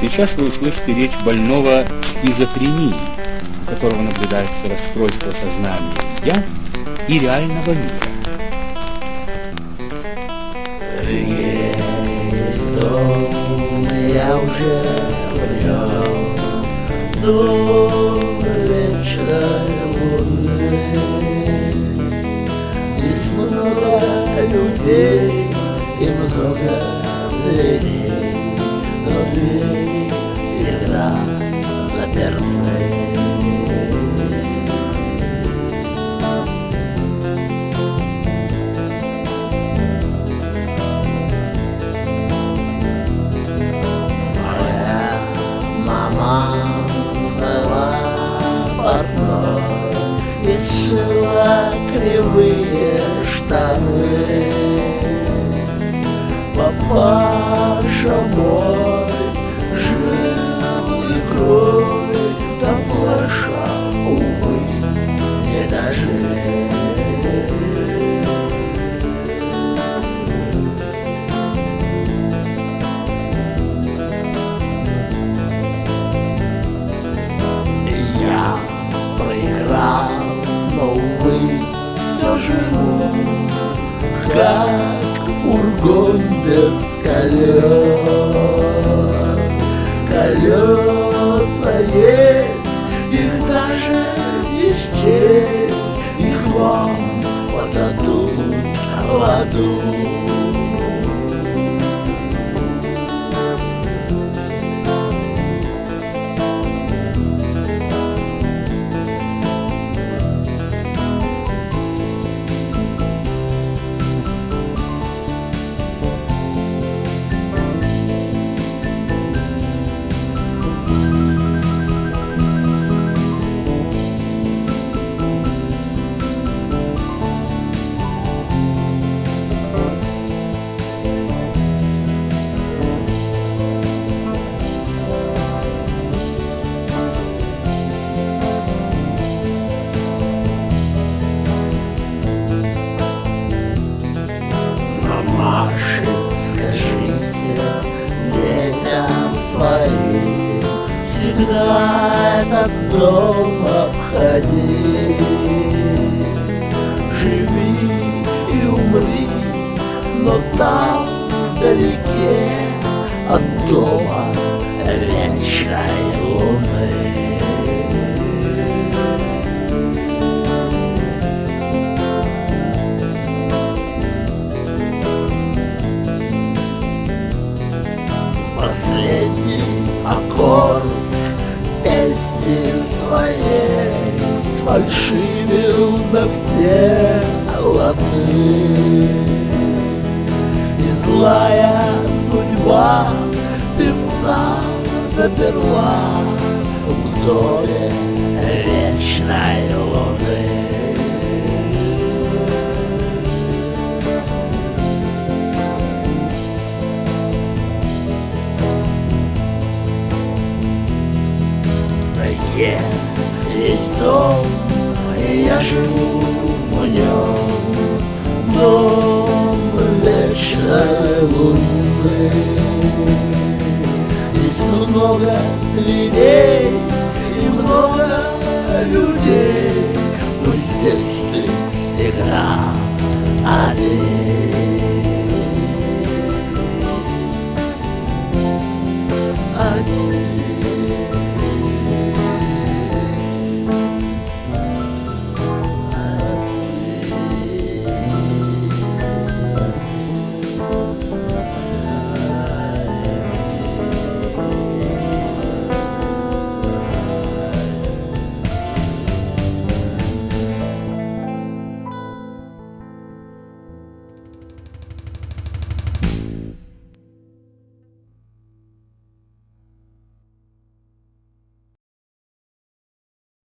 Сейчас вы услышите речь больного шизофренией, у которого наблюдается расстройство сознания «я» и реального мира. Весь дом я уже влюблен, дом вечной луны. Здесь много людей и много людей, но дверь всегда заперты. Кривые штаны, папаша мой жил игрой, до флеша, увы, не дожил. Я проиграл, но увы, живу, как фургон без колес. Колеса есть, их даже не счесть, их вам отдадут в аду. Всегда этот дом обходи, живи и умри, но там вдалеке от дома вечной луны. Фальшивил на все лады, и злая судьба певца заперла в доме вечной луны. Есть дом, и я живу в нем, дом вечной луны. Здесь много людей и много людей, но здесь ты всегда один.